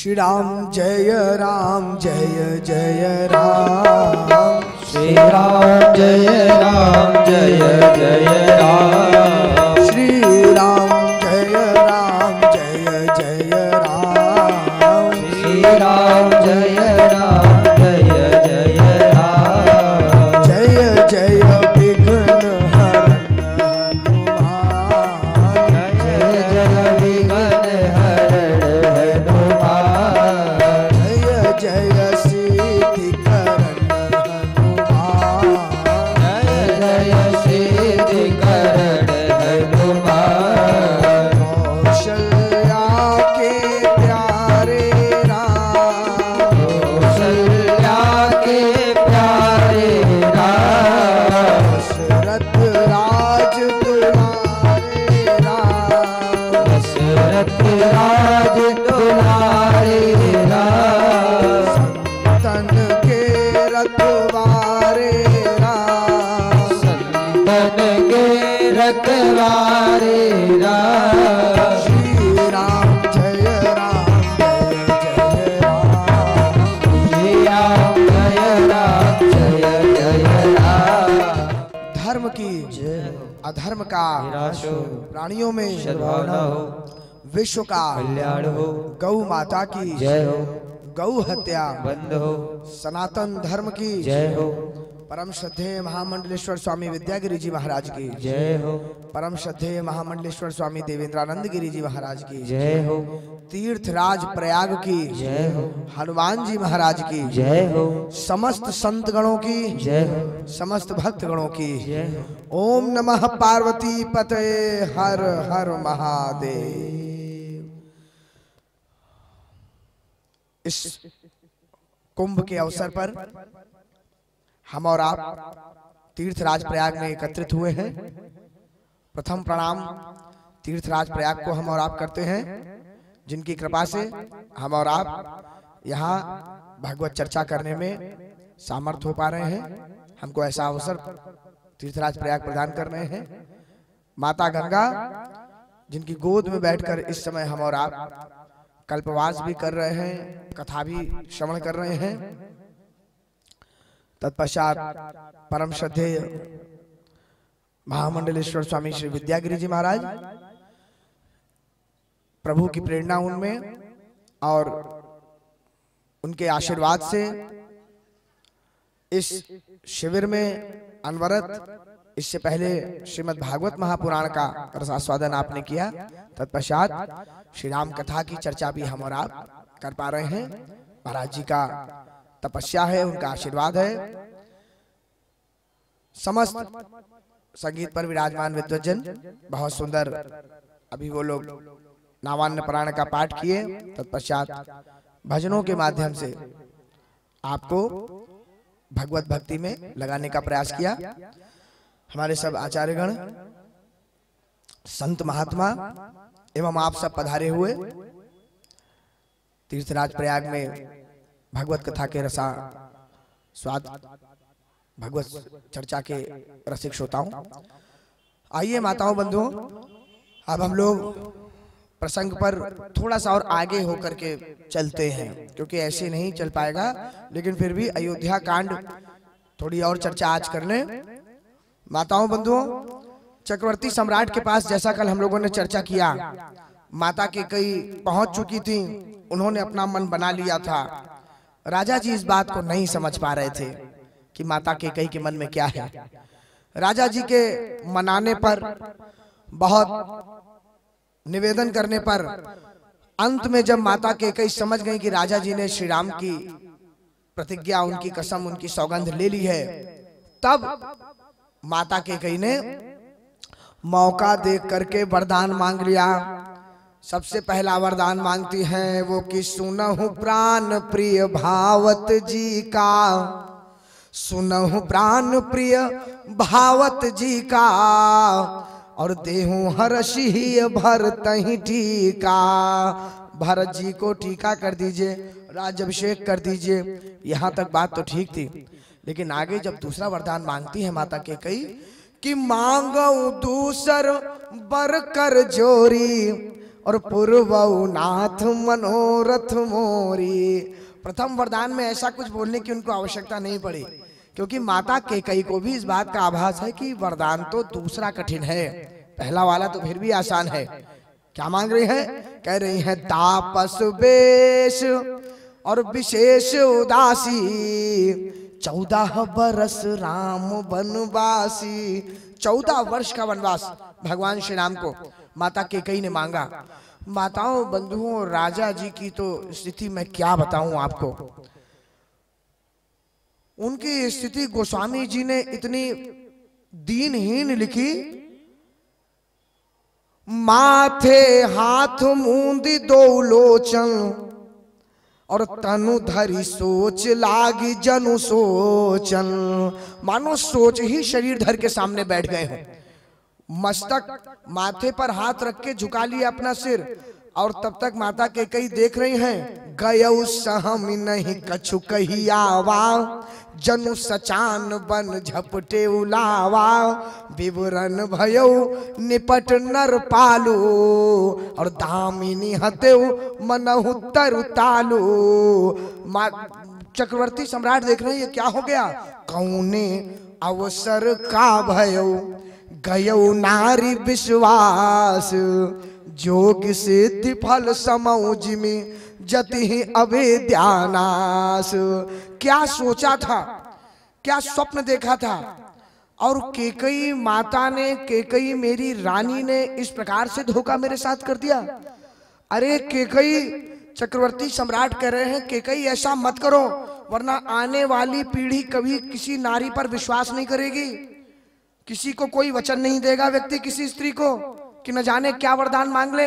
Shri Ram Jaya Jaya Ram Shri Ram Jaya Ram Jaya Jaya Ram Shri Ram Jaya Jaya Ram Shri Ram Jaya Ram Jaya Jaya Ram Jaya Jaya Vighan Har Hanuman Jaya Jaya Vighan Har Hanuman Jaya Jaya Siddhi Karan Hanuman Jaya Jaya Siddhi Karan Hanuman Kaushalya ke pyare Ram Kaushalya के प्यारे राम दशरथ राज दुलारे राम दशरथ राज दुलारे राम संतन के रखवारे राम संतन के रखवारे Ram Shri Ram Jaya Ram Jaya Jaya Ram Shri Ram Jaya Ram Jaya Jaya Ram धर्म की अधर्म का निराश हो, प्राणियों में सद्भावना हो, विश्व का कल्याण हो, गौ माता की जय हो, गौ हत्या बंद हो, सनातन धर्म की जय हो, परम श्रद्धेय महामंडलेश्वर स्वामी विद्यागिरी जी महाराज की जय हो, परम श्रद्धेय महामंडलेश्वर स्वामी देवेंद्र आनंद गिरी जी महाराज की जय हो, तीर्थ राज प्रयाग की जय हो, हनुमान जी महाराज की जय हो, समस्त संत गणों की जय हो, समस्त भक्त गणों की जय हो। ओम नमः पार्वती पते हर हर महादेव। इस कुंभ के अवसर पर हम और आप तीर्थराज प्रयाग में एकत्रित हुए हैं। प्रथम प्रणाम तीर्थराज प्रयाग को हम और आप करते हैं, जिनकी कृपा से हम और आप यहाँ भगवत चर्चा करने में सामर्थ हो पा रहे हैं। हमको ऐसा अवसर तीर्थराज प्रयाग प्रदान कर रहे हैं। माता गंगा, जिनकी गोद में बैठकर इस समय हम और आप कल्पवास भी कर रहे हैं, कथा भी श्रवण कर रहे हैं। तत्पश्चात परम श्रद्धेय महामंडलेश्वर स्वामी श्री विद्यागिरी जी महाराज, प्रभु की प्रेरणा उनमें और उनके आशीर्वाद से इस शिविर में अनवरत, इससे पहले श्रीमद् भागवत महापुराण का रसास्वादन आपने किया। तत्पश्चात श्री राम कथा की चर्चा भी हम और आप कर पा रहे हैं। महाराज जी का तपस्या है, उनका आशीर्वाद है। समस्त संगीत पर विराजमान विद्वजन, बहुत सुंदर अभी वो लोग नामान्य प्राण का पाठ किए। तत्पश्चात भजनों के माध्यम से आपको भगवत भक्ति में लगाने का प्रयास किया। हमारे सब आचार्यगण, संत महात्मा एवं आप सब पधारे हुए तीर्थराज प्रयाग में भगवत कथा के रसा स्वाद, भगवत चर्चा के रसिक श्रोताओं, आइए माताओं बंधुओं, अब हम लोग प्रसंग पर थोड़ा सा और आगे होकर के चलते हैं, क्योंकि ऐसे नहीं चल पाएगा। लेकिन फिर भी अयोध्या कांड थोड़ी और चर्चा आज कर लें। माताओं बंधुओं, चक्रवर्ती सम्राट के पास जैसा कल हम लोगों ने चर्चा किया, माता के कई पहुंच चुकी थी, उन्होंने अपना मन बना लिया था। राजा जी इस बात को नहीं समझ पा रहे थे कि माता कैकेयी के मन में क्या है। राजा जी के मनाने पर, बहुत निवेदन करने पर, अंत में जब माता कैकेयी समझ गई कि राजा जी ने श्री राम की प्रतिज्ञा, उनकी कसम, उनकी सौगंध ले ली है, तब माता कैकेयी ने मौका देख करके वरदान मांग लिया। सबसे पहला वरदान मांगती हैं वो कि सुनहु प्राण प्रिय भावत जी का, सुनहु प्राण प्रिय भावत जी का, और देहु हरषि भर तही टीका। भरत जी को टीका कर दीजिए, राज्याभिषेक कर दीजिए। यहाँ तक बात तो ठीक थी, लेकिन आगे जब दूसरा वरदान मांगती है माता कैकेयी कि मांगो दूसर बर कर जोरी, और पुरबऊ नाथ मनोरथ मोरी। प्रथम वरदान में ऐसा कुछ बोलने की उनको आवश्यकता नहीं पड़ी, क्योंकि माता कैकेयी को भी इस बात का आभास है कि वरदान तो दूसरा कठिन है, पहला वाला तो फिर भी आसान है। क्या मांग रही है? कह रही है तापस बेश और विशेष उदासी, 14 बरस राम वनवासी। 14 वर्ष का वनवास भगवान श्री राम को माता कैकेयी ने मांगा। माताओं, बंधुओं, राजा जी की तो स्थिति मैं क्या बताऊं आपको। उनकी स्थिति गोस्वामी जी ने इतनी दीनहीन लिखी, माथे हाथ मूंदी दो लोचन और तनु धरी सोच लागी जनु सोचन। मानो सोच ही शरीर धर के सामने बैठ गए हो। मस्तक माथे पर हाथ रख के झुका लिया अपना सिर, और तब तक माता कैकेयी देख रही हैं। गयौ सहम नहीं कछु कहियावा, जनु सचान बन झपटे उलावा। विवरण भयो निपट नर पालू और दामिनी हतेउ मनहु तरु तालू। चक्रवर्ती सम्राट देख रहे हैं ये क्या हो गया। कौने अवसर का भयो, गयौ नारी विश्वास। जोग सिद्धि फल समौजी में जति ही अवेद्यानाश। क्या सोचा था, क्या स्वप्न देखा था, और कैकेयी माता ने, कैकेयी मेरी रानी ने इस प्रकार से धोखा मेरे साथ कर दिया। अरे कैकेयी, चक्रवर्ती सम्राट कह रहे हैं कैकेयी ऐसा मत करो, वरना आने वाली पीढ़ी कभी किसी नारी पर विश्वास नहीं करेगी। किसी को कोई वचन नहीं देगा व्यक्ति, किसी स्त्री को, कि न जाने क्या वरदान मांग ले,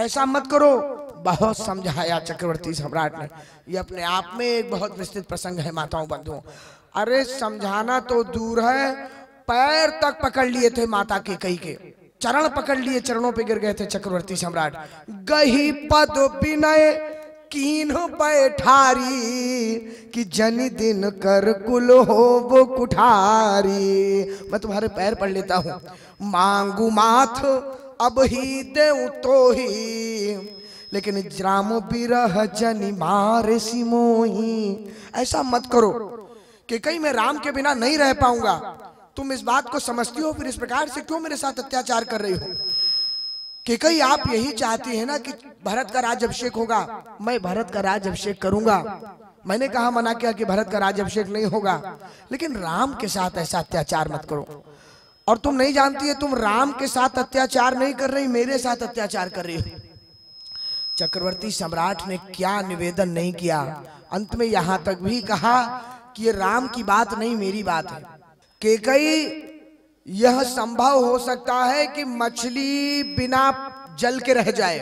ऐसा मत करो। बहुत समझाया चक्रवर्ती सम्राट ने। ये अपने आप में एक बहुत विस्तृत प्रसंग है माताओं बंधुओं। अरे समझाना तो दूर है, पैर तक पकड़ लिए थे माता कैकेयी के, चरण पकड़ लिए, चरणों पे गिर गए थे चक्रवर्ती सम्राट। गही पद विनय कीन्ह बैठारी, कि जनी दिन कर कुल हो वो कुठारी। मैं तुम्हारे पैर पड़ लेता हूँ। मांगू माथ अब ही देऊ तो ही, लेकिन राम बिरह जनी मारे सिमोही। ऐसा मत करो कि कहीं मैं राम के बिना नहीं रह पाऊंगा। तुम इस बात को समझती हो, फिर इस प्रकार से क्यों मेरे साथ अत्याचार कर रही हो। कैकेयी आप यही चाहती है ना कि भारत का राज अभिषेक होगा, मैं भारत का राज अभिषेक करूंगा। मैंने कहा, मना किया कि भारत का राज अभिषेक नहीं होगा, लेकिन राम के साथ ऐसा अत्याचार मत करो। और तुम नहीं जानती है, तुम राम के साथ अत्याचार नहीं कर रही, मेरे साथ अत्याचार कर रही हो। चक्रवर्ती सम्राट ने क्या निवेदन नहीं किया। अंत में यहां तक भी कहा कि ये राम की बात नहीं, मेरी बात है। कैकेयी, यह संभव हो सकता है कि मछली बिना जल के रह जाए,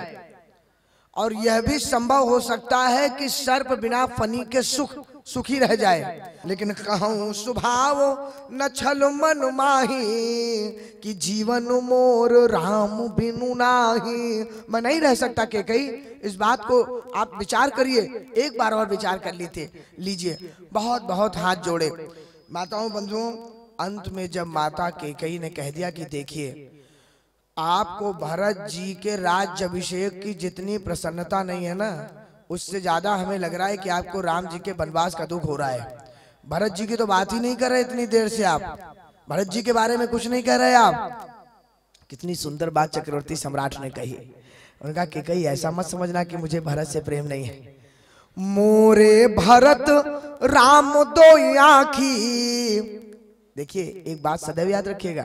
और यह भी संभव हो सकता है कि सर्प बिना फनी के सुखी रह जाए। लेकिन कहूं स्वभाव न छल मन माही, कि जीवन मोर राम बिनु नाही। मैं नहीं रह सकता कैकेयी, इस बात को आप विचार करिए, एक बार और विचार कर लीजिए। बहुत बहुत हाथ जोड़े माताओं बंधुओं। अंत में जब माता कैकेयी ने कह दिया कि देखिए, आपको भरत जी के राज्याभिषेक की जितनी प्रसन्नता नहीं है ना, उससे ज्यादा हमें लग रहा है कि आपको राम जी के वनवास का दुख हो रहा है। भरत जी की तो बात ही नहीं कर रहे इतनी देर से, आप भरत जी के बारे में कुछ नहीं कह रहे आप। कितनी सुंदर बात चक्रवर्ती सम्राट ने कही। उन्होंने कहा कैकेयी ऐसा मत समझना कि मुझे भरत से प्रेम नहीं है। मोरे भरत राम दो आँखी। देखिए, एक बात सदैव याद रखिएगा,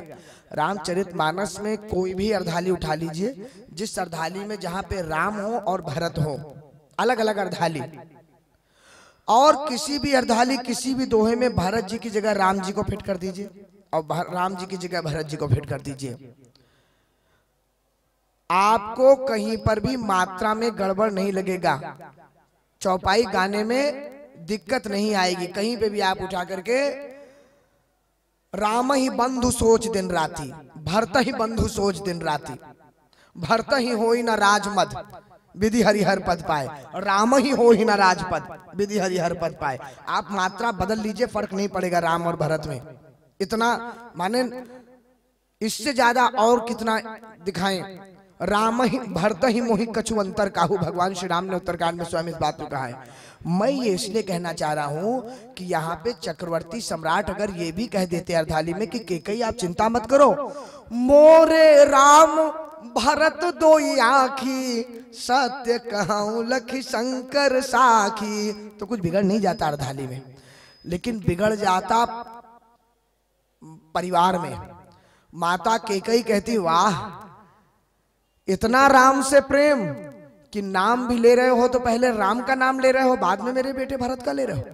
रामचरितमानस में कोई भी अर्धाली उठा लीजिए, जिस अर्धाली में जहां पे राम हो और भरत हो, अलग अलग अर्धाली, और किसी भी अर्धाली, किसी भी दोहे में भरत जी की जगह राम जी को फिट कर दीजिए, और राम जी की जगह भरत जी को फिट कर दीजिए। आपको कहीं पर भी मात्रा में गड़बड़ नहीं लगेगा, चौपाई गाने में दिक्कत नहीं आएगी। कहीं पे भी आप उठा करके राम ही बंधु सोच दिन राती, भरत ही बंधु सोच दिन राती, भरत ही हो ही न राजमद विधि हरिहर पद पाए, राम ही हो ही न राजपद विधि हरिहर पद पाए। आप मात्रा बदल लीजिए, फर्क नहीं पड़ेगा राम और भरत में। इतना माने, इससे ज्यादा और कितना दिखाएं। राम ही भरत ही मोहि कछु अंतर काहू, भगवान श्री राम ने उत्तरकांड में स्वयं इस बात को कहा है। मैं ये इसलिए कहना चाह रहा हूँ कि यहाँ पे चक्रवर्ती सम्राट अगर ये भी कह देते अर्धाली में कि कैकेयी आप चिंता मत करो, मोरे राम भरत दो आखी सत्य कहूं लखी शंकर साखी, तो कुछ बिगड़ नहीं जाता अर्धाली में, लेकिन बिगड़ जाता परिवार में। माता कैकेयी कहती वाह इतना राम से प्रेम कि नाम भी ले रहे हो तो पहले राम का नाम ले रहे हो, बाद में मेरे बेटे भरत का ले रहे हो।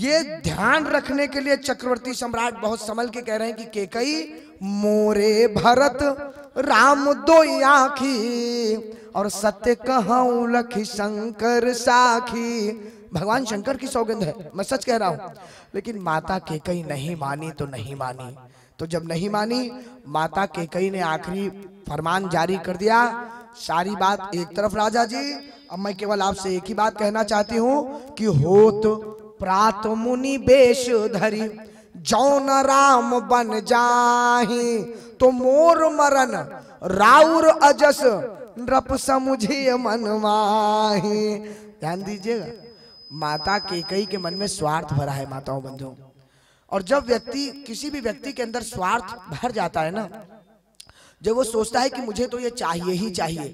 ये ध्यान रखने के लिए चक्रवर्ती सम्राट बहुत संभल के कह रहे हैं कि कैकेयी मोरे भरत राम दो आखी और सत्य कहूं लखी शंकर साखी, भगवान शंकर की सौगंध है, मैं सच कह रहा हूं। लेकिन माता कैकेयी नहीं मानी तो नहीं मानी, तो जब नहीं मानी माता कैकेयी ने आखिरी फरमान जारी कर दिया। सारी बात एक तरफ राजा जी, अब मैं केवल आपसे एक ही बात कहना चाहती हूँ कि होत प्रात मुनि बेश धरी जौन राम बन जाहि तो मोर मरन राउर अजस नृप समझिए मन माहि। ध्यान दीजिएगा, माता कैकेयी के मन में स्वार्थ भरा है माताओं बंधुओं, और जब व्यक्ति किसी भी व्यक्ति के अंदर स्वार्थ भर जाता है ना, जब वो सोचता है कि मुझे तो ये चाहिए ही चाहिए,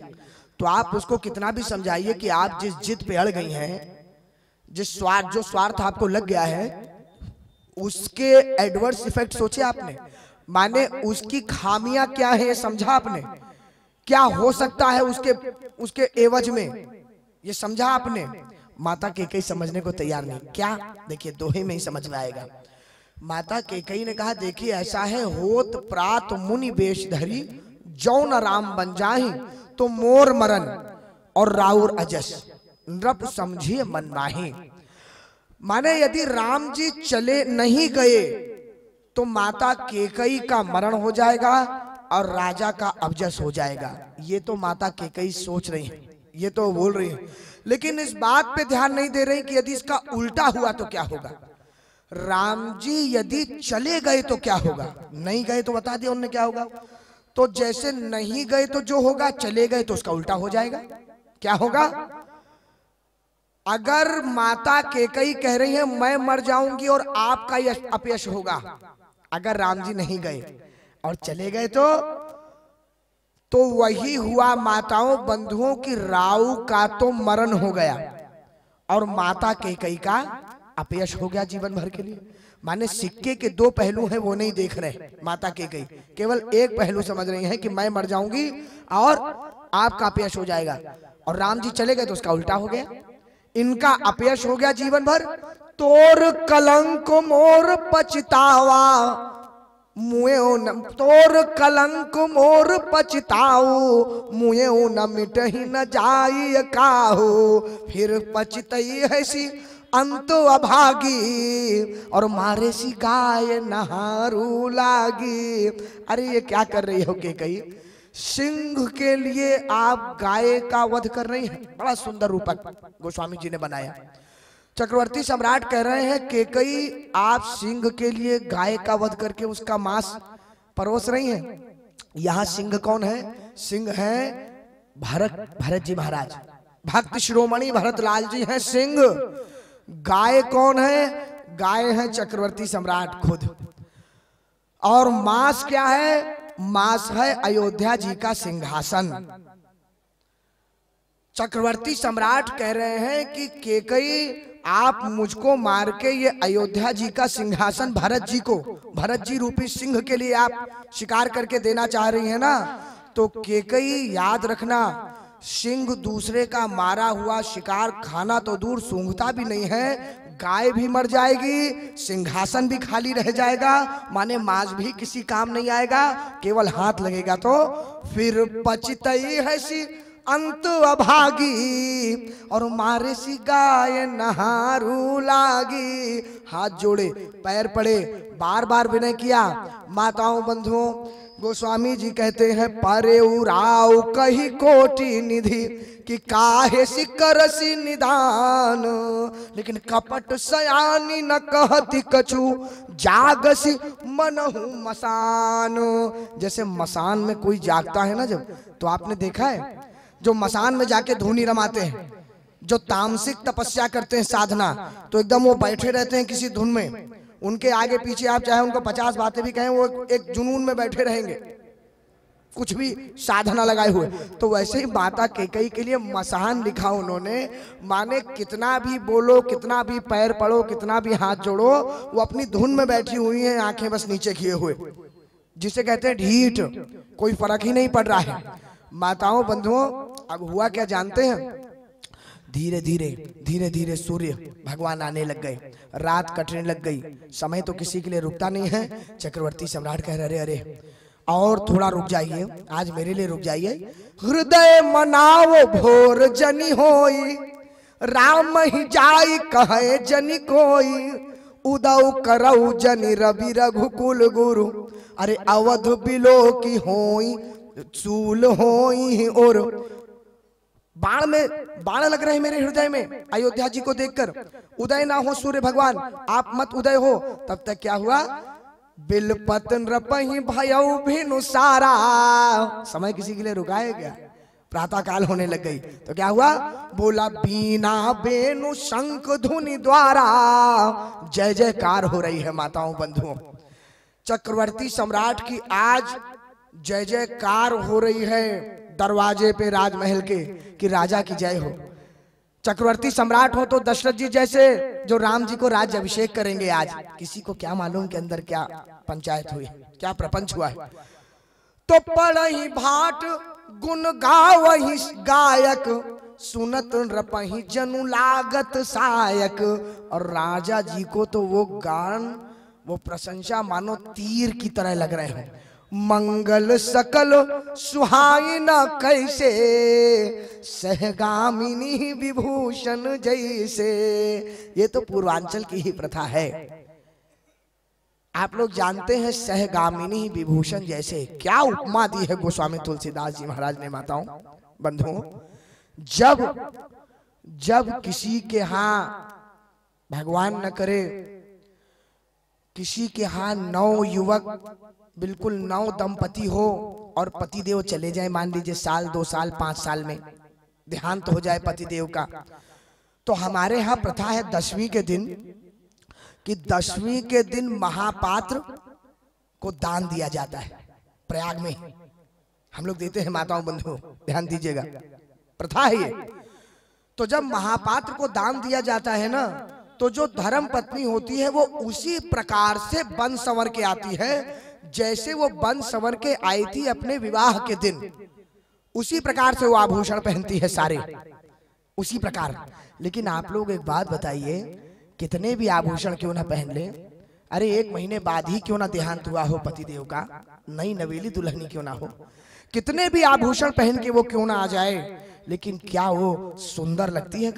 तो आप उसको कितना भी समझाइए कि आप जिस जिद पे अड़ गई हैं, जिस स्वार्थ जो स्वार्थ आपको लग गया है, उसके एडवर्स इफेक्ट सोचे आपने, माने उसकी खामियां क्या है समझा आपने, क्या हो सकता है उसके उसके एवज में ये समझा आपने। माता कैकेयी समझने को तैयार नहीं, क्या देखिए दोहे में ही समझ में आएगा। माता कैकेयी ने कहा देखिए ऐसा है, होत प्रात मुनि बेश धरी जौन राम बन जाहि तो मोर मरन और राउर अजस नृप समझिए मन माही। माने यदि राम जी चले नहीं गए तो माता कैकेयी का मरण हो जाएगा और राजा का अबजस हो जाएगा। ये तो माता कैकेयी सोच रही है, ये तो बोल रही है, लेकिन इस बात पे ध्यान नहीं दे रही कि यदि इसका उल्टा हुआ तो क्या होगा। राम जी यदि चले गए तो क्या होगा, नहीं गए तो बता दिया उन्होंने क्या होगा, तो जैसे नहीं गए तो जो होगा, चले गए तो उसका उल्टा हो जाएगा। क्या होगा अगर माता कैकेयी कह रही है मैं मर जाऊंगी और आपका अपयश होगा, अगर राम जी नहीं गए और चले गए तो वही हुआ माताओं बंधुओं की, राव का तो मरण हो गया और माता कैकेयी का अपयश हो गया जीवन भर के लिए। माने सिक्के के दो पहलू हैं, वो नहीं देख रहे माता कैकेयी, केवल एक पहलू समझ रही हैं कि मैं मर जाऊंगी और आपका अपयश हो जाएगा, और राम जी चले गए तो उसका उल्टा हो गया, इनका अपयश हो गया जीवन भर। तोर कलंक मोर पछतावा तोर कलंक मोर पछताऊ मुएऊ न मिटही न जाई काहू फिर पछतई हैसी अंतो अभागी और मारे सी गाय नहारू लागी। अरे ये क्या कर रही हो कैकेयी, सिंह के लिए आप गाय का वध कर रही हैं। बड़ा सुंदर रूपक गोस्वामी जी ने बनाया। चक्रवर्ती सम्राट कह रहे हैं कैकेयी आप सिंह के लिए गाय का वध करके उसका मांस परोस रही हैं। यहाँ सिंह कौन है, सिंह है भरत जी महाराज, भक्त शिरोमणि भरत लाल जी हैं सिंह। गाय कौन है, गाय है चक्रवर्ती सम्राट खुद, और मांस क्या है, मांस है अयोध्या जी का सिंहासन। चक्रवर्ती सम्राट कह रहे हैं कि कैकेयी आप मुझको मार के ये अयोध्या जी का सिंहासन भरत जी को, भरत जी रूपी सिंह के लिए आप शिकार करके देना चाह रही है ना। तो कैकेयी याद रखना, सिंह दूसरे का मारा हुआ शिकार खाना तो दूर सूंघता भी नहीं है, गाय भी मर जाएगी, सिंहासन भी खाली रह जाएगा, माने मांस भी किसी काम नहीं आएगा, केवल हाथ लगेगा। तो फिर पछताई है सी अंत अभागी और मारे सी गाय नहारू लागी। हाथ जोड़े पैर पड़े बार बार विनय किया। माताओं बंधुओं, गोस्वामी जी कहते हैं, परे उराव कही कोटि निधि कि काहे सिकरसी निदान, लेकिन कपट सयानी न कहती कछु जागसी मनहु मसान। जैसे मसान में कोई जागता है ना जब, तो आपने देखा है जो मसान में जाके धूनी रमाते हैं, जो तामसिक तपस्या करते हैं साधना, तो एकदम वो बैठे रहते हैं किसी धुन में, उनके आगे पीछे आप चाहे उनको 50 बातें भी कहें, वो एक जुनून में बैठे रहेंगे, कुछ भी साधना लगाए हुए। तो वैसे ही माता कैकेयी के लिए मसान लिखा उन्होंने, माने कितना भी बोलो, कितना भी पैर पड़ो, कितना भी हाथ जोड़ो, वो अपनी धुन में बैठी हुई हैं, आंखें बस नीचे किए हुए, जिसे कहते हैं ढीठ, कोई फर्क ही नहीं पड़ रहा है। माताओं बंधुओं, अब हुआ क्या जानते हैं, धीरे धीरे धीरे धीरे सूर्य भगवान आने लग गए, रात कटने लग गई, समय तो किसी के लिए रुकता नहीं है। चक्रवर्ती सम्राट कह रहे, अरे अरे और थोड़ा रुक जाइए, आज मेरे लिए रुक जाइए। हृदय मनाओ भोर जनी होई, राम ही जाई कहे जनी कोई, उदव करऊ जनी रवि रघुकुल गुरु, अरे अवध बिलो की होई चूल होई, और बाण में बाण लग रहे हैं मेरे हृदय में, अयोध्या जी को देखकर उदय ना हो सूर्य भगवान, आप मत उदय हो। तब तक क्या हुआ, बिलपतन रपहि भयउ भिनु सारा, समय किसी के लिए रुकाया गया, प्रातः काल होने लग गई। तो क्या हुआ, बोला बीना बेनु शंख धुनि द्वारा, जय जयकार हो रही है माताओं बंधुओं। चक्रवर्ती सम्राट की आज जय जयकार हो रही है दरवाजे पे राजमहल के, कि राजा की जय हो। चक्रवर्ती सम्राट हो तो दशरथ जी जैसे जो राम जी को राज्य अभिषेक करेंगे, आज किसी को क्या मालूम के अंदर क्या पंचायत हुई, क्या प्रपंच हुआ है। तो पढ़ही भाट गुण गावही गायक, सुनत रपही जनु लागत सायक, और राजा जी को तो वो गान, वो प्रशंसा मानो तीर की तरह लग रहे हैं। मंगल सकल सुहाइना कैसे, सहगामिनी विभूषण जैसे। ये तो पूर्वांचल की ही प्रथा है, आप लोग जानते हैं, सहगामिनी विभूषण जैसे। क्या उपमा दी है गोस्वामी तुलसीदास जी महाराज ने माताओं बंधुओं। जब जब किसी के यहाँ, भगवान न करे, किसी के यहाँ नौ युवक, बिल्कुल नौ दंपति हो और पतिदेव चले जाए, मान लीजिए साल 2 साल 5 साल में देहांत तो हो जाए पतिदेव का, तो हमारे यहाँ प्रथा है दसवीं के दिन कि दसवीं के दिन महापात्र को दान दिया जाता है। प्रयाग में हम लोग देते हैं माताओं बंधुओं, ध्यान दीजिएगा, प्रथा है ये। तो जब महापात्र को दान दिया जाता है ना, तो जो धर्म पत्नी होती है वो उसी प्रकार से बन संवर के आती है, जैसे वो बन संवर के आई थी अपने विवाह के दिन। उसी प्रकार से वो आभूषण पहनती है सारे, उसी प्रकार। लेकिन आप लोग एक बात बताइए, कितने भी आभूषण क्यों ना पहन ले, अरे 1 महीने बाद ही क्यों ना देहांत हुआ हो पतिदेव का, नई नवेली दुल्हनी क्यों ना हो, कितने भी आभूषण पहन के वो क्यों ना आ जाए, लेकिन क्या वो सुंदर लगती है,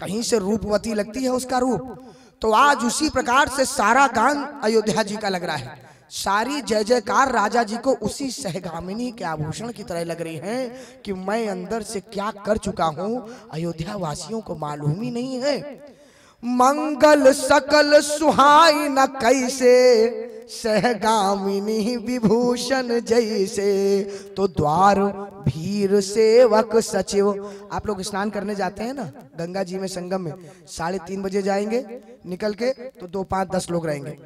कहीं से रूपवती लगती है उसका रूप। तो आज उसी प्रकार से सारा दान अयोध्या जी का लग रहा है, सारी जय जयकार राजा जी को उसी सहगामिनी के आभूषण की तरह लग रही है कि मैं अंदर से क्या कर चुका हूँ, अयोध्या वासियों को मालूम ही नहीं है। मंगल सकल सुहाई न कैसे, सहगामिनी विभूषण जैसे। तो द्वार भीर सेवक सचिव, आप लोग स्नान करने जाते हैं ना गंगा जी में, संगम में, 3:30 बजे जाएंगे निकल के, तो 2, 5, 10 लोग रहेंगे,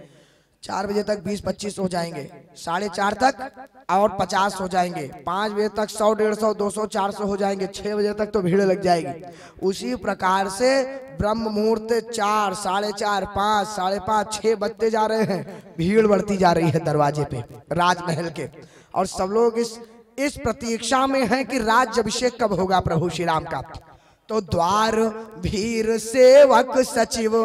4 बजे तक 20-25 हो जाएंगे, 4:30 तक और 50 हो जाएंगे, 5 बजे तक 100, 150, 200, 400 हो जाएंगे, 6 बजे तक तो भीड़ लग जाएगी। उसी प्रकार से ब्रह्म मुहूर्त 4, 4:30, 5, 5:30, 6 बजते जा रहे हैं, भीड़ बढ़ती जा रही है दरवाजे पे राजमहल के, और सब लोग इस प्रतीक्षा में हैं कि राज्य अभिषेक कब होगा प्रभु श्री राम का। तो द्वार भीर सेवक सचिव,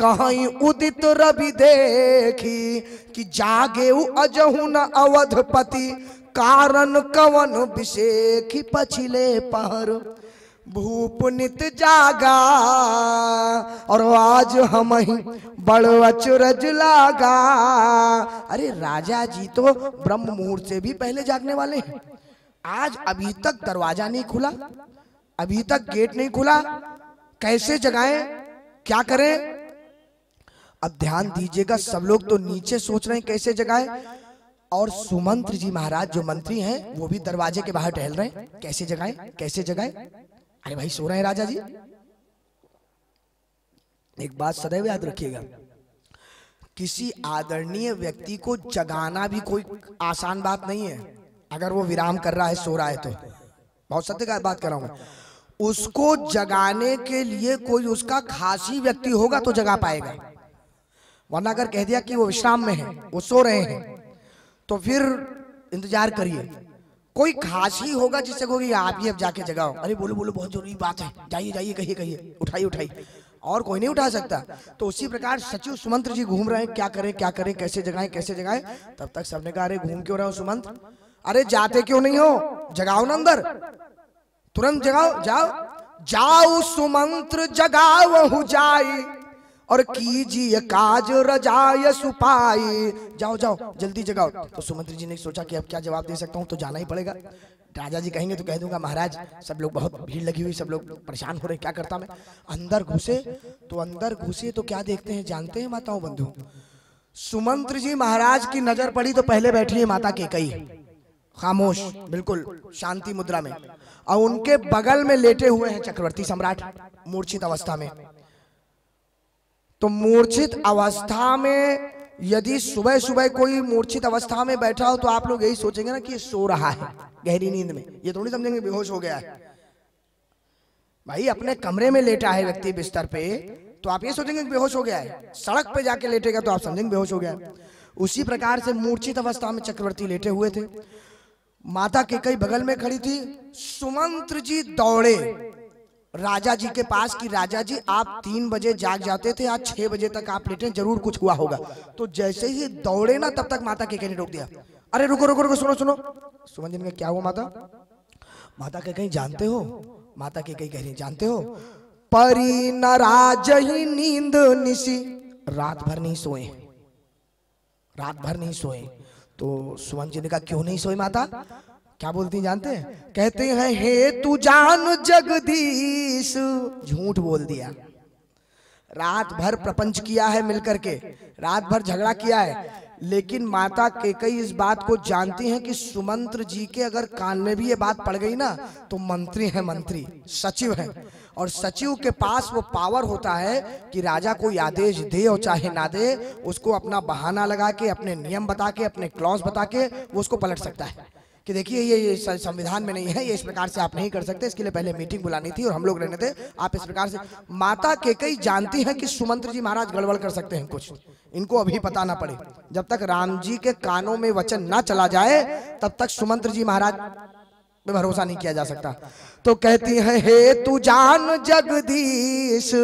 कहीं उदित रवि देखी, कि जागे अजहु न अवधपति, कारण कवन विषेखी पछिले पहर। भूपुनित जागा और आज हम ही बड़ अचरज लागा। अरे राजा जी तो ब्रह्म मुहूर्त से भी पहले जागने वाले हैं। आज अभी तक दरवाजा नहीं खुला, अभी तक गेट नहीं खुला, कैसे जगाएं, क्या करें? अब ध्यान दीजिएगा, सब लोग तो नीचे सोच रहे हैं कैसे जगाएं, और सुमंत जी महाराज जो मंत्री हैं वो भी दरवाजे के बाहर टहल रहे हैं कैसे जगाएं कैसे जगाएं। अरे भाई सो रहे हैं राजा जी। एक बात सदैव याद रखिएगा, किसी आदरणीय व्यक्ति को जगाना भी कोई आसान बात नहीं है। अगर वो विराम कर रहा है, सो रहा है, तो बहुत सत्य का बात कर रहा हूं, उसको जगाने के लिए कोई उसका खास ही व्यक्ति होगा तो जगा पाएगा, वरना अगर कह दिया कि वो विश्राम में है, वो सो रहे हैं, तो फिर इंतजार करिए। कोई खास ही होगा जिससे कहोगे आप ही अब जाके जगाओ, अरे बोलो बोलो बहुत जरूरी बात है, जाइए जाइए कहिए कहिए, उठाइए उठाइए, और कोई नहीं उठा सकता। तो उसी प्रकार सचिव सुमंत जी घूम रहे हैं, क्या करें कैसे जगाएं कैसे जगाएं। तब तक सबने कहा अरे घूम क्यों रहे हो सुमंत, अरे जाते क्यों नहीं हो, जगाओ ना, अंदर तुरंत जगाओ, जाओ जाओ सुमंत जगाओ जाई और कीजिए काज रजाय सुपाई, जाओ जाओ जल्दी जगाओ। तो सुमंत्री जी ने सोचा कि अब क्या जवाब दे सकता हूं, तो जाना ही पड़ेगा। राजा जी कहेंगे तो कह दूंगा महाराज सब लोग बहुत भीड़ लगी हुई, सब लोग परेशान हो रहे, क्या करता मैं। अंदर घुसे तो क्या देखते हैं जानते हैं माताओं बंधु? सुमंत्र जी महाराज की नजर पड़ी तो पहले बैठी है माता कैकेयी, खामोश बिल्कुल शांति मुद्रा में, और उनके बगल में लेटे हुए हैं चक्रवर्ती सम्राट मूर्छित अवस्था में। तो मूर्छित अवस्था में यदि सुबह सुबह कोई मूर्छित अवस्था में बैठा हो तो आप लोग यही सोचेंगे ना कि ये सो रहा है गहरी नींद में, ये थोड़ी समझेंगे बेहोश हो गया है। भाई अपने कमरे में लेटा है व्यक्ति बिस्तर पे तो आप ये सोचेंगे बेहोश हो गया है, सड़क पे जाके लेटेगा तो आप समझेंगे बेहोश हो गया है। उसी प्रकार से मूर्छित अवस्था में चक्रवर्ती लेटे हुए थे, माता कैकेयी बगल में खड़ी थी। सुमंत्र जी दौड़े राजा जी के पास कि राजा जी आप 3 बजे जाग जाते थे, आज 6 बजे तक आप लेटे, जरूर कुछ हुआ होगा। तो जैसे ही दौड़े ना तब तक माता कैकेयी ने रोक दिया, अरे रुको रुको रुको सुनो सुनो। सुमन जी ने कहा क्या हुआ माता? माता कैकेयी जानते हो, माता कैकेयी कह रही जानते हो, परी न राज ही नींद निसी, रात भर नहीं सोए, रात भर नहीं सोए। तो सुमन जी ने कहा क्यों नहीं सोए माता? क्या बोलती जानते हैं? कहते हैं हे तू जान जगदीश, झूठ बोल दिया, रात भर प्रपंच किया है मिलकर के, रात भर झगड़ा किया है। लेकिन माता कैकेयी इस बात को जानती हैं कि सुमंत्र जी के अगर कान में भी ये बात पड़ गई ना तो मंत्री हैं, मंत्री सचिव हैं, और सचिव के पास वो पावर होता है कि राजा कोई आदेश दे और चाहे ना दे, उसको अपना बहाना लगा के, अपने नियम बता के, अपने क्लॉज बता के वो उसको पलट सकता है कि देखिए ये संविधान में नहीं है, ये इस प्रकार से आप नहीं कर सकते, इसके लिए पहले मीटिंग बुलानी थी और हम लोग रहने थे, आप इस प्रकार से। माता कैकेयी जानती हैं कि सुमंत्र जी महाराज गड़बड़ कर सकते हैं कुछ, इनको अभी पता ना पड़े, जब तक राम जी के कानों में वचन ना चला जाए तब तक सुमंत्र जी महाराज पे भरोसा नहीं किया जा सकता। तो कहती है हे तू जान जगदीश,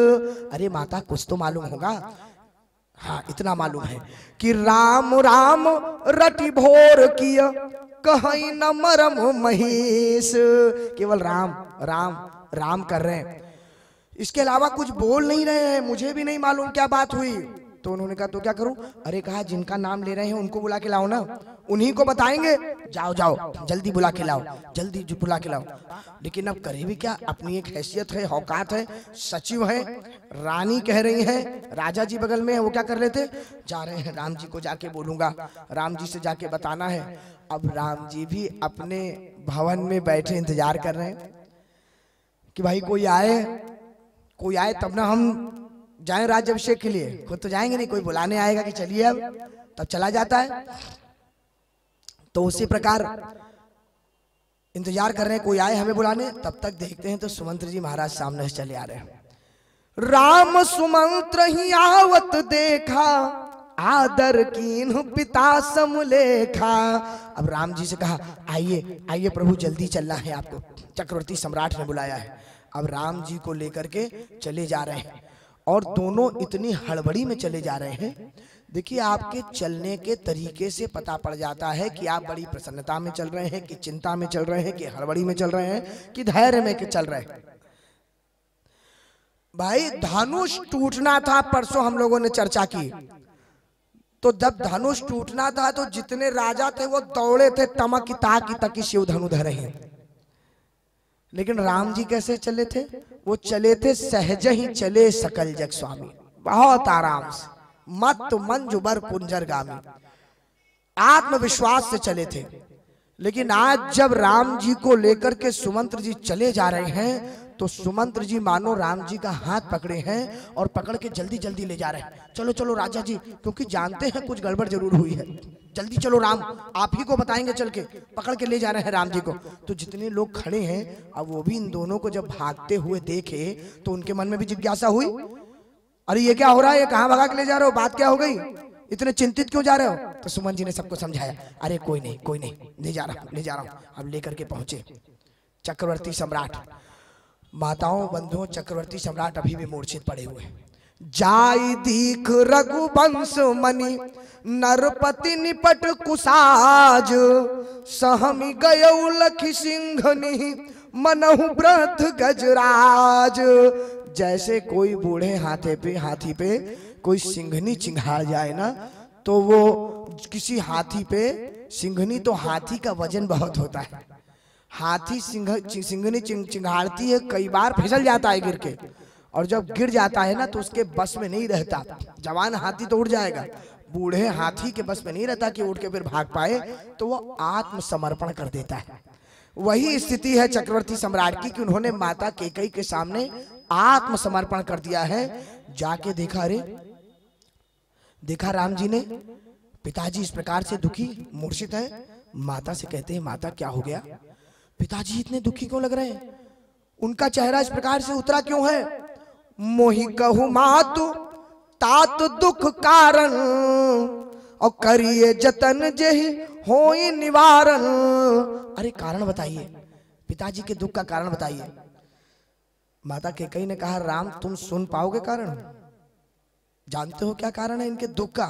अरे माता कुछ तो मालूम होगा, हाँ इतना मालूम है कि राम राम रटि भोर किया कहीं न मरम महेश, केवल राम राम राम कर रहे हैं, इसके अलावा कुछ बोल नहीं रहे हैं, मुझे भी नहीं मालूम क्या बात हुई। तो उन्होंने कहा तो क्या करूं? अरे कहा जिनका नाम ले रहे हैं उनको बुला के लाओ ना, उन्हीं को बताएंगे, जाओ जाओ जल्दी बुला के लाओ, जल्दी बुला के लाओ। लेकिन अब करे भी क्या, अपनी एक हैसियत है, औकात है, सचिव है, रानी कह रही हैं, राजा जी बगल में है, वो क्या कर लेते, जा रहे हैं राम जी को जाके बोलूंगा, राम जी से जाके बताना है। अब राम जी भी अपने भवन में बैठे इंतजार कर रहे हैं कि भाई कोई आए, कोई आए तब ना हम जाए राज्याभिषेक के लिए, खुद तो जाएंगे नहीं, कोई बुलाने आएगा कि चलिए अब, तब चला जाता है। तो उसी प्रकार इंतजार कर रहे हैं कोई आए हमें बुलाने, तब तक देखते हैं तो सुमंत्र जी महाराज सामने से चले आ रहे हैं। राम सुमंत्र ही आवत देखा आदर कीन पिता समलेखा। अब राम जी से कहा आइए आइए प्रभु जल्दी चलना है आपको, चक्रवर्ती सम्राट ने बुलाया है। अब राम जी को लेकर के चले जा रहे हैं और दोनों इतनी हड़बड़ी में चले जा रहे हैं। देखिए आपके चलने के तरीके से पता पड़ जाता है कि आप बड़ी प्रसन्नता में चल रहे हैं कि चिंता में चल रहे हैं कि हड़बड़ी में चल रहे हैं कि धैर्य में चल रहे हैं। भाई धनुष टूटना था, परसों हम लोगों ने चर्चा की। तो जब धनुष टूटना था तो जितने राजा थे वो दौड़े थे, तमक ताकी शिव धनु धरे हैं। लेकिन राम जी कैसे चले थे? वो चले थे सहज ही चले सकल जग स्वामी, बहुत आराम से, मत मंजुबर पुंजरगामी, आत्मविश्वास से चले थे। लेकिन आज जब राम जी को लेकर के सुमंत्र जी चले जा रहे हैं तो सुमंत्र जी मानो राम जी का हाथ पकड़े हैं और पकड़ के जल्दी जल्दी ले जा रहे हैं, चलो चलो राजा जी, क्योंकि जानते हैं कुछ गड़बड़ जरूर हुई है, जल्दी चलो राम, आप ही को बताएंगे, चल के पकड़ के ले जा रहे हैं राम जी को। तो जितने लोग खड़े हैं अब वो भी इन दोनों को जब भागते हुए देखे तो उनके मन में भी जिज्ञासा हुई, अरे ये क्या हो रहा है, ये कहाँ भगा के ले जा रहे हो, बात क्या हो गई, इतने चिंतित क्यों जा रहे हो? तो सुमन जी ने सबको समझाया, अरे कोई नहीं, ले जा रहा हूँ। अब लेकर के पहुंचे चक्रवर्ती सम्राट। माताओं बंधुओं, चक्रवर्ती सम्राट अभी भी मूर्छित पड़े हुए। जाई दीख रघुवंश मणि नरपति निपट कुसाज, सहमी गयौ लखी सिंघनी मनहु ब्रथ गजराज। जैसे कोई बूढ़े हाथी पे कोई सिंघनी चिंघाड़ जाए ना, तो वो किसी हाथी पे सिंघनी, तो हाथी का वजन बहुत होता है, हाथी सिंघनी चिंघाड़ती है, कई बार फिसल जाता है गिर के, और जब गिर जाता है ना तो उसके बस में नहीं रहता। जवान हाथी तो उड़ जाएगा, बूढ़े हाथी के बस में नहीं रहता कि उड़ के फिर भाग पाए, तो वो आत्मसमर्पण कर देता है। वही स्थिति है चक्रवर्ती सम्राट की कि उन्होंने माता कैकेयी के सामने आत्मसमर्पण कर दिया है। जाके देखा, अरे देखा राम जी ने, पिताजी इस प्रकार से दुखी मूर्छित है। माता से कहते हैं, माता क्या हो गया, पिताजी इतने दुखी क्यों लग रहे हैं, उनका चेहरा इस प्रकार से उतरा क्यों है? मोहि कहु मातु तात दुख कारण, और करिए जतन जेहि होई निवारण। अरे कारण बताइए, पिताजी के दुख का कारण बताइए। माता कैकेयी ने कहा, राम तुम सुन पाओगे कारण, जानते हो क्या कारण है इनके दुख का?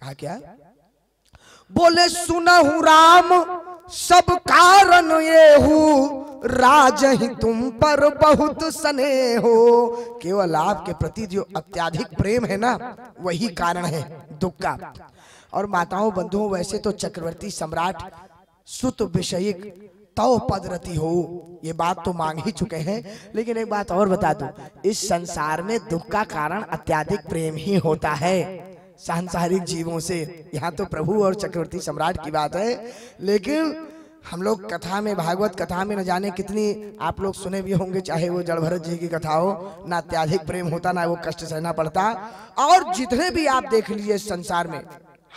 कहा क्या? बोले सुनहु राम सब कारण ये हूँ, राज ही तुम पर बहुत स्नेह हो। केवल आपके प्रति जो अत्याधिक प्रेम है ना, वही कारण है दुख का। और माताओं बंधुओं, वैसे तो चक्रवर्ती सम्राट सुत विषयिक तव पदरति हो, ये बात तो मांग ही चुके हैं। लेकिन एक बात और बता दूं, इस संसार में दुख का कारण अत्याधिक प्रेम ही होता है सांसारिक जीवों से। यहाँ तो प्रभु और चक्रवर्ती सम्राट की बात है, लेकिन हम लोग कथा में, भागवत कथा में न जाने कितनी आप लोग सुने भी होंगे, चाहे वो जड़ भरत जी की कथा हो, ना अत्याधिक प्रेम होता, ना वो कष्ट सहना पड़ता। और जितने भी आप देख लीजिए संसार में,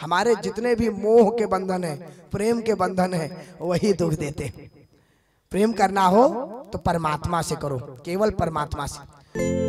हमारे जितने भी मोह के बंधन हैं, प्रेम के बंधन हैं, वही दुख देते। प्रेम करना हो तो परमात्मा से करो, केवल परमात्मा से।